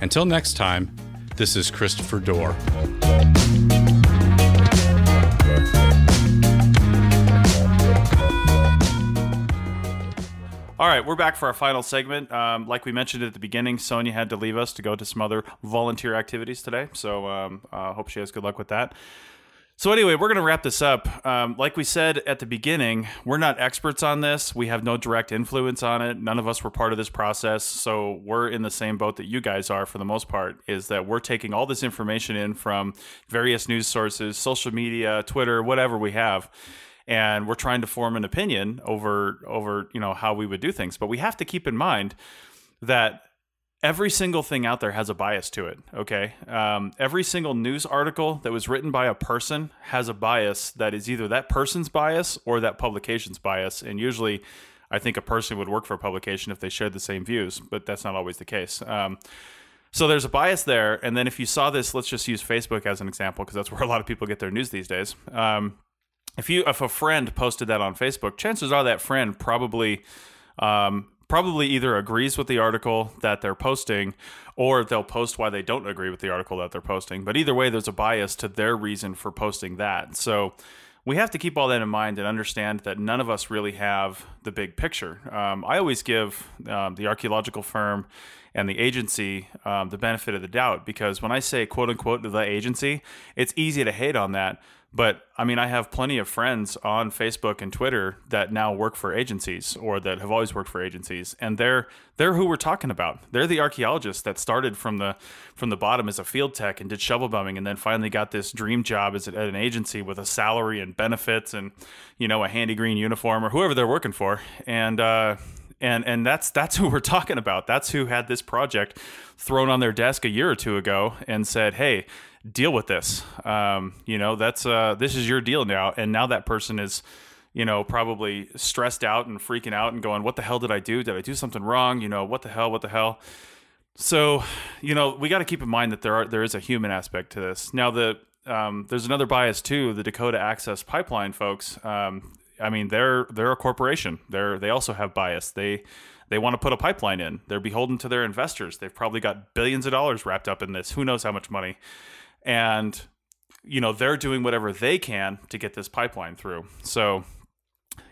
Until next time, this is Christopher Dorr. All right, we're back for our final segment. Like we mentioned at the beginning, Sonia had to leave us to go to some other volunteer activities today. So I hope she has good luck with that. So anyway, we're going to wrap this up. Like we said at the beginning, we're not experts on this. We have no direct influence on it. None of us were part of this process. So we're in the same boat that you guys are for the most part, is that we're taking all this information in from various news sources, social media, Twitter, whatever we have. And we're trying to form an opinion over how we would do things. But we have to keep in mind that every single thing out there has a bias to it, okay? Every single news article that was written by a person has a bias that is either that person's bias or that publication's bias. And usually, I think a person would work for a publication if they shared the same views, but that's not always the case. So there's a bias there. And then if you saw this, let's just use Facebook as an example, because that's where a lot of people get their news these days. If a friend posted that on Facebook, chances are that friend probably either agrees with the article that they're posting, or they'll post why they don't agree with the article that they're posting. But either way, there's a bias to their reason for posting that. So we have to keep all that in mind and understand that none of us really have the big picture. I always give the archaeological firm and the agency the benefit of the doubt, because when I say, quote unquote, the agency, it's easy to hate on that. But I mean, I have plenty of friends on Facebook and Twitter that now work for agencies or that have always worked for agencies. And they're who we're talking about. They're the archaeologists that started from the bottom as a field tech and did shovel bombing and then finally got this dream job as at an agency with a salary and benefits and, you know, a handy green uniform or whoever they're working for. And that's who we're talking about. That's who had this project thrown on their desk a year or two ago and said, hey, deal with this. You know, that's this is your deal now. And now that person is, you know, probably stressed out and freaking out and going, what the hell did I do? Did I do something wrong? You know, what the hell? What the hell? So, you know, we got to keep in mind that there is a human aspect to this. Now, there's another bias too. The Dakota Access Pipeline folks. I mean, they're a corporation. They also have bias. They want to put a pipeline in. They're beholden to their investors. They've probably got billions of dollars wrapped up in this. Who knows how much money? And, you know, they're doing whatever they can to get this pipeline through. So,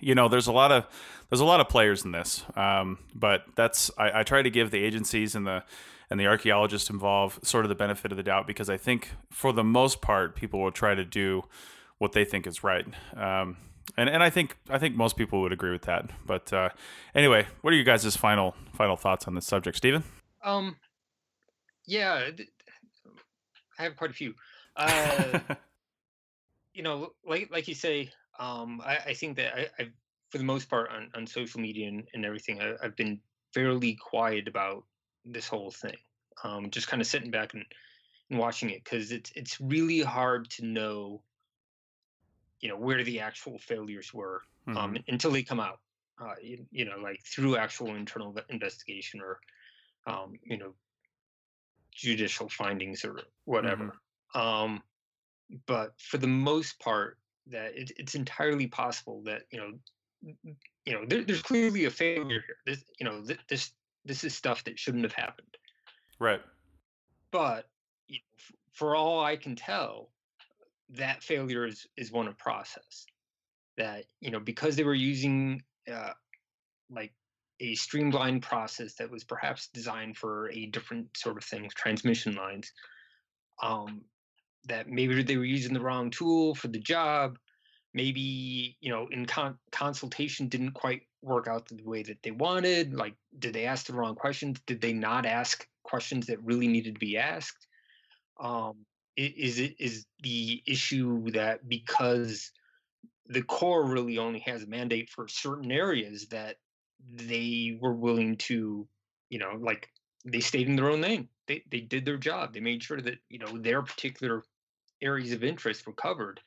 you know, there's a lot of players in this. But that's, I try to give the agencies and the archaeologists involved sort of the benefit of the doubt, because I think for the most part, people will try to do what they think is right. And I think most people would agree with that. But anyway, what are you guys' final thoughts on this subject, Stephen? Yeah, I have quite a few. You know, like you say, I think that I for the most part on social media and everything, I've been fairly quiet about this whole thing. Just kind of sitting back and watching it, because it's really hard to know, you know, where the actual failures were, until they come out, you know, like through actual internal investigation or, you know, judicial findings or whatever. But for the most part, that it's entirely possible that, you know, there's clearly a failure here. This, you know, this is stuff that shouldn't have happened. Right. But you know, for all I can tell, that failure is one of process, that, you know, because they were using like a streamlined process that was perhaps designed for a different sort of thing, transmission lines, that maybe they were using the wrong tool for the job. Maybe, you know, in consultation didn't quite work out the way that they wanted. Like, did they ask the wrong questions? Did they not ask questions that really needed to be asked? Is the issue that because the Corps really only has a mandate for certain areas, that they were willing to, you know, like they stayed in their own lane. They did their job. They made sure that, you know, their particular areas of interest were covered,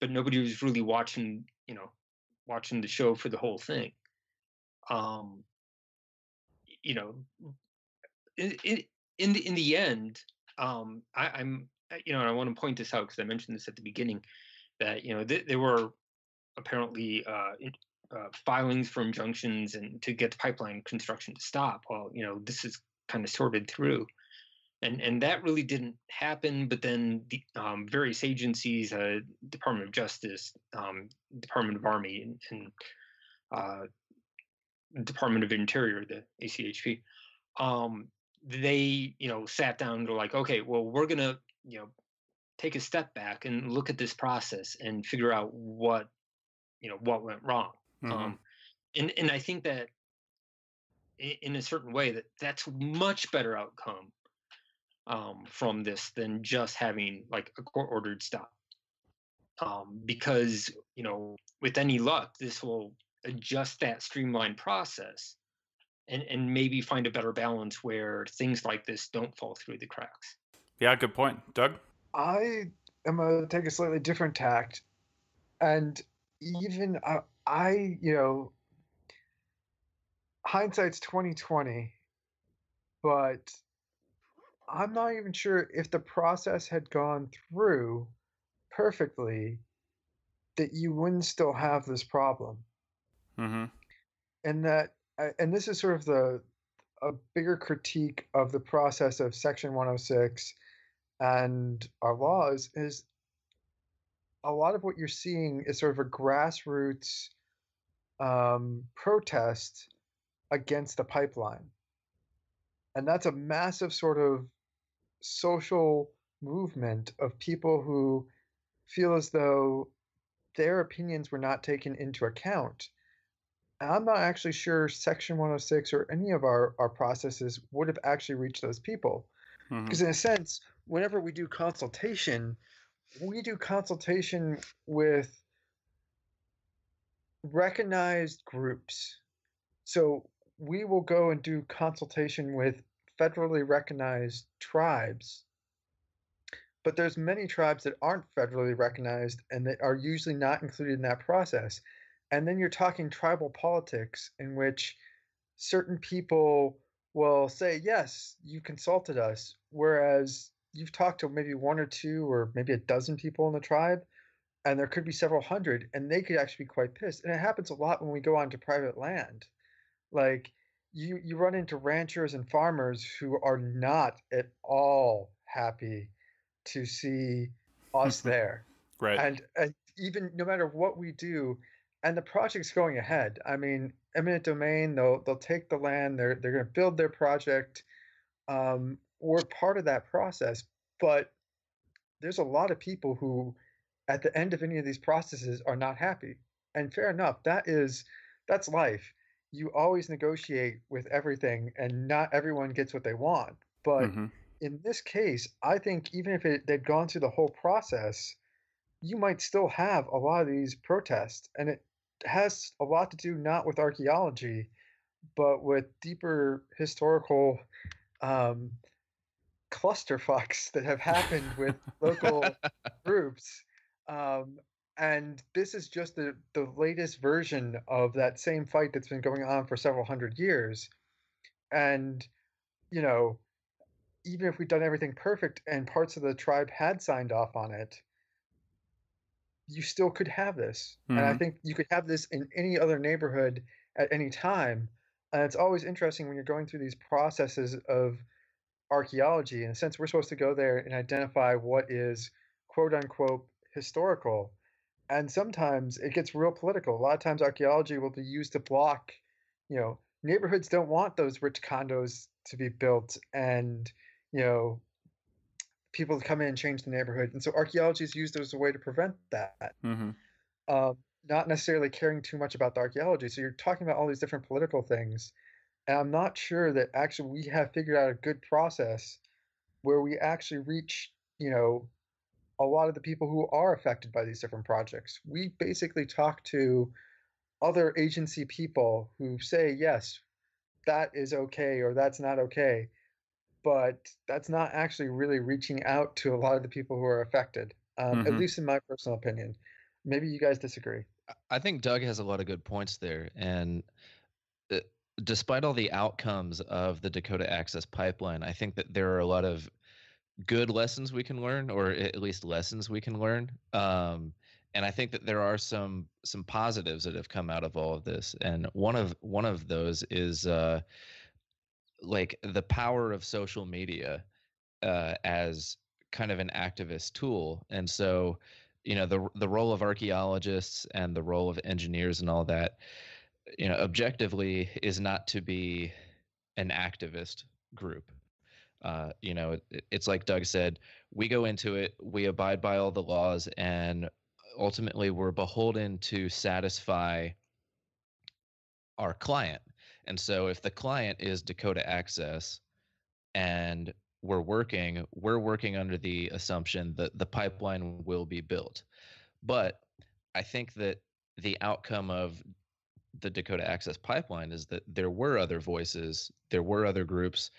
but nobody was really watching, you know, watching the show for the whole thing. You know, in the end, I'm. You know, and I want to point this out because I mentioned this at the beginning, that, you know, there were apparently filings for injunctions and to get the pipeline construction to stop. Well, you know, this is kind of sorted through, and that really didn't happen. But then the various agencies, Department of Justice, Department of Army, and Department of Interior, the ACHP, they, you know, sat down and were like, okay, well, we're gonna, you know, take a step back and look at this process and figure out what, you know, what went wrong. And I think that in a certain way that's much better outcome from this than just having like a court ordered stop, because, you know, with any luck, this will adjust that streamlined process and maybe find a better balance where things like this don't fall through the cracks. Yeah, good point. Doug? I am going to take a slightly different tact. And even I, you know, hindsight's 2020, but I'm not even sure if the process had gone through perfectly that you wouldn't still have this problem. And that, and this is sort of a bigger critique of the process of Section 106 and our laws is a lot of what you're seeing is sort of a grassroots protest against the pipeline. And that's a massive sort of social movement of people who feel as though their opinions were not taken into account. I'm not actually sure Section 106 or any of our processes would have actually reached those people. Mm-hmm. Because in a sense, whenever we do consultation with recognized groups. So we will go and do consultation with federally recognized tribes. But there's many tribes that aren't federally recognized and that are usually not included in that process. And then you're talking tribal politics in which certain people will say, yes, you consulted us, whereas you've talked to maybe one or two or maybe a dozen people in the tribe, and there could be several hundred, and they could actually be quite pissed. And it happens a lot when we go onto private land. Like you run into ranchers and farmers who are not at all happy to see us there. Right. And even no matter what we do, and the project's going ahead. I mean, eminent domain, they'll take the land, they're going to build their project. We're part of that process, but there's a lot of people who at the end of any of these processes are not happy. And fair enough, that's life. You always negotiate with everything and not everyone gets what they want. But mm-hmm. in this case, I think even if they'd gone through the whole process, you might still have a lot of these protests. And it has a lot to do not with archaeology, but with deeper historical clusterfucks that have happened with local groups. And this is just the latest version of that same fight that's been going on for several hundred years. And, you know, even if we've done everything perfect and parts of the tribe had signed off on it, you still could have this. Mm-hmm. And I think you could have this in any other neighborhood at any time. And it's always interesting when you're going through these processes of archaeology. In a sense, we're supposed to go there and identify what is quote unquote historical. And sometimes it gets real political. A lot of times archaeology will be used to block, you know, neighborhoods don't want those rich condos to be built and, you know, people to come in and change the neighborhood. And so archaeology is used as a way to prevent that, mm-hmm. Not necessarily caring too much about the archaeology. So you're talking about all these different political things. And I'm not sure that actually we have figured out a good process where we actually reach, you know, a lot of the people who are affected by these different projects. We basically talk to other agency people who say, yes, that is okay or that's not okay. But that's not actually really reaching out to a lot of the people who are affected, mm-hmm. at least in my personal opinion. Maybe you guys disagree. I think Doug has a lot of good points there. And despite all the outcomes of the Dakota Access Pipeline, I think that there are a lot of good lessons we can learn, or at least lessons we can learn. And I think that there are some positives that have come out of all of this. And one of those is like the power of social media as kind of an activist tool. And so, you know, the role of archaeologists and the role of engineers and all that, you know, objectively is not to be an activist group. You know, it's like Doug said, we go into it, we abide by all the laws, and ultimately we're beholden to satisfy our client. And so if the client is Dakota Access and we're working under the assumption that the pipeline will be built. But I think that the outcome of the Dakota Access Pipeline is that there were other voices, there were other groups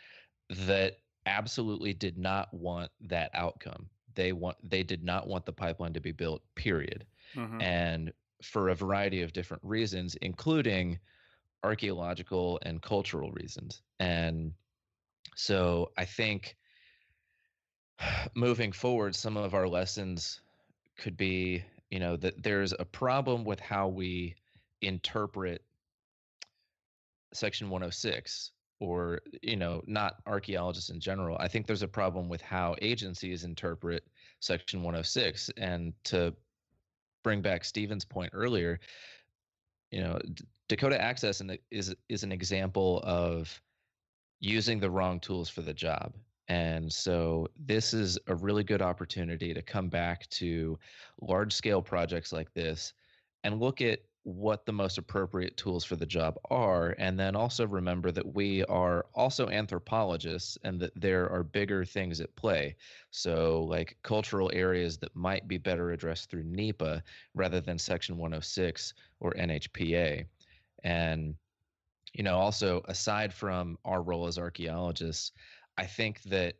that absolutely did not want that outcome. They did not want the pipeline to be built, period. Mm-hmm. And for a variety of different reasons, including archaeological and cultural reasons. And so I think moving forward, some of our lessons could be, you know, that there's a problem with how we interpret Section 106, or, you know, not archaeologists in general. I think there's a problem with how agencies interpret Section 106. And to bring back Stephen's point earlier, you know, Dakota Access is an example of using the wrong tools for the job. And so this is a really good opportunity to come back to large-scale projects like this and look at what the most appropriate tools for the job are, and then also remember that we are also anthropologists and that there are bigger things at play. So like cultural areas that might be better addressed through NEPA rather than Section 106 or NHPA. And, you know, also aside from our role as archaeologists, I think that,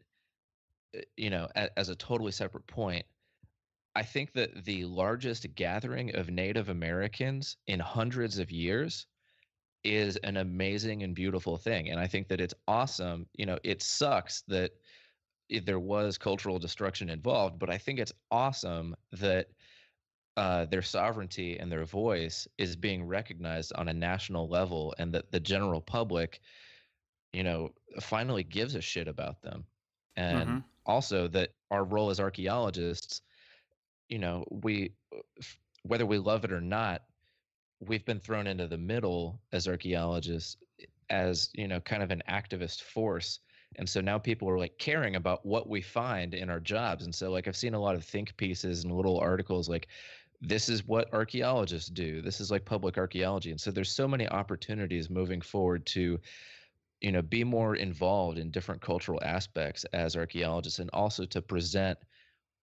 you know, as a totally separate point, I think that the largest gathering of Native Americans in hundreds of years is an amazing and beautiful thing. And I think that it's awesome. You know, it sucks that there was cultural destruction involved, but I think it's awesome that their sovereignty and their voice is being recognized on a national level, and that the general public, you know, finally gives a shit about them. And also that our role as archaeologists, you know, we, whether we love it or not, we've been thrown into the middle as archaeologists as, you know, kind of an activist force. And so now people are like caring about what we find in our jobs. And so like I've seen a lot of think pieces and little articles like, this is what archaeologists do. This is like public archaeology. And so there's so many opportunities moving forward to, you know, be more involved in different cultural aspects as archaeologists, and also to present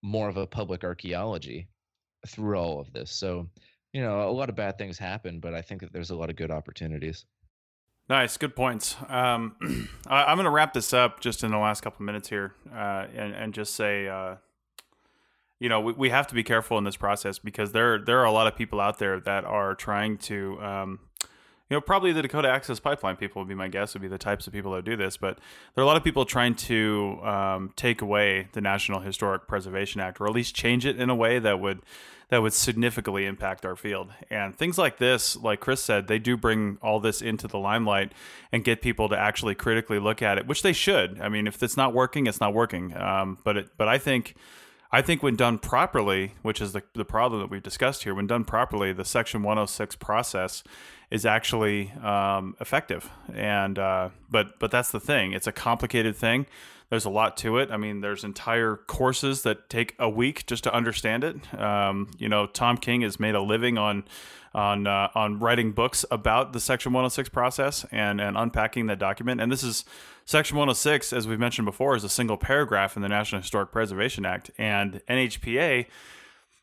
more of a public archaeology through all of this. So, you know, a lot of bad things happen, but I think that there's a lot of good opportunities. Nice. Good points. I'm going to wrap this up just in the last couple of minutes here, and just say, you know, we have to be careful in this process, because there are a lot of people out there that are trying to, you know, probably the Dakota Access Pipeline people would be my guess, would be the types of people that do this. But there are a lot of people trying to take away the National Historic Preservation Act, or at least change it in a way that would significantly impact our field. And things like this, like Chris said, they do bring all this into the limelight and get people to actually critically look at it, which they should. I mean, if it's not working, it's not working. But I think when done properly, which is the problem that we've discussed here, when done properly, the Section 106 process is actually effective. And but that's the thing. It's a complicated thing. There's a lot to it. I mean, there's entire courses that take a week just to understand it. You know, Tom King has made a living on writing books about the Section 106 process and unpacking that document. And this is Section 106, as we've mentioned before, is a single paragraph in the National Historic Preservation Act, and NHPA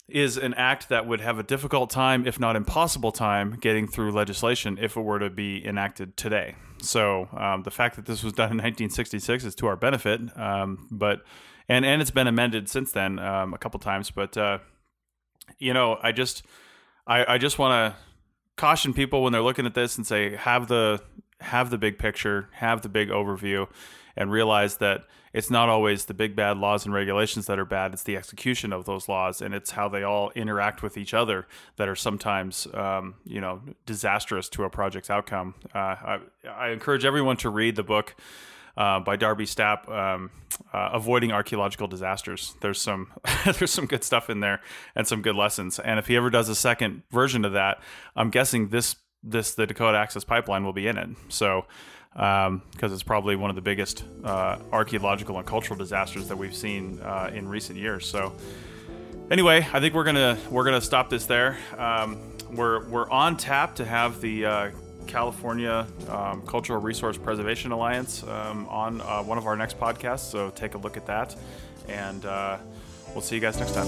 is an act that would have a difficult time, if not impossible time, getting through legislation if it were to be enacted today. So the fact that this was done in 1966 is to our benefit, and it's been amended since then a couple times. But you know, I just want to caution people when they're looking at this and say, have the big picture, have the big overview, and realize that it's not always the big bad laws and regulations that are bad. It's the execution of those laws, and it's how they all interact with each other that are sometimes, you know, disastrous to a project's outcome. I encourage everyone to read the book by Darby Stapp, Avoiding Archaeological Disasters. There's some there's some good stuff in there and some good lessons. And if he ever does a second version of that, I'm guessing the Dakota Access Pipeline will be in it. So. Because it's probably one of the biggest archaeological and cultural disasters that we've seen in recent years. So, anyway, I think we're gonna stop this there. We're on tap to have the California Cultural Resource Preservation Alliance on one of our next podcasts. So take a look at that, and we'll see you guys next time.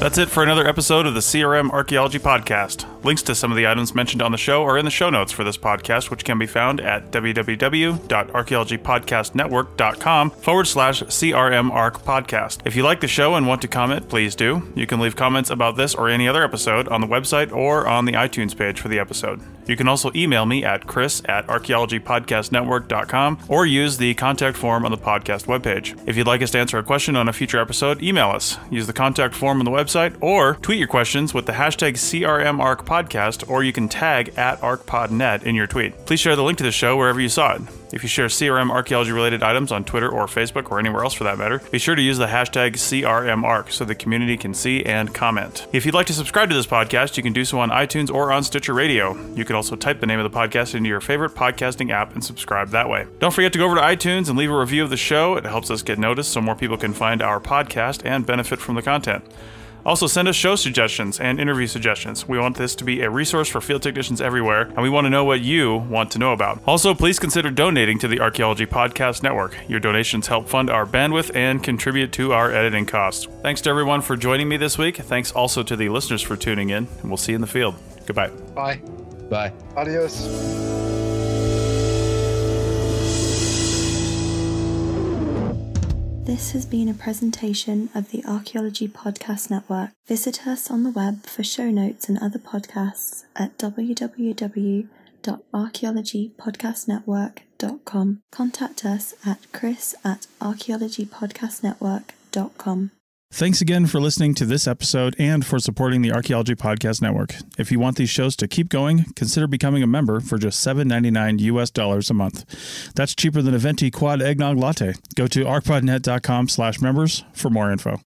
That's it for another episode of the CRM Archaeology Podcast. Links to some of the items mentioned on the show are in the show notes for this podcast, which can be found at www.archaeologypodcastnetwork.com/CRM Arc Podcast. If you like the show and want to comment, please do. You can leave comments about this or any other episode on the website or on the iTunes page for the episode. You can also email me at chris@archaeologypodcastnetwork.com or use the contact form on the podcast webpage. If you'd like us to answer a question on a future episode, email us. Use the contact form on the website or tweet your questions with the hashtag CRM Arc Podcast, or you can tag @ArcPodNet in your tweet. Please share the link to the show wherever you saw it. If you share CRM archaeology related items on Twitter or Facebook or anywhere else for that matter, be sure to use the hashtag CRMArc so the community can see and comment. If you'd like to subscribe to this podcast, you can do so on iTunes or on Stitcher Radio. You can also type the name of the podcast into your favorite podcasting app and subscribe that way. Don't forget to go over to iTunes and leave a review of the show. It helps us get noticed so more people can find our podcast and benefit from the content. Also, send us show suggestions and interview suggestions. We want this to be a resource for field technicians everywhere, and we want to know what you want to know about. Also, please consider donating to the Archaeology Podcast Network. Your donations help fund our bandwidth and contribute to our editing costs. Thanks to everyone for joining me this week. Thanks also to the listeners for tuning in, and we'll see you in the field. Goodbye. Bye. Bye. Adios. This has been a presentation of the Archaeology Podcast Network. Visit us on the web for show notes and other podcasts at www.archaeologypodcastnetwork.com. Contact us at chris@archaeologypodcastnetwork.com. Thanks again for listening to this episode and for supporting the Archaeology Podcast Network. If you want these shows to keep going, consider becoming a member for just $7.99 a month. That's cheaper than a venti quad eggnog latte. Go to arcpodnet.com/members for more info.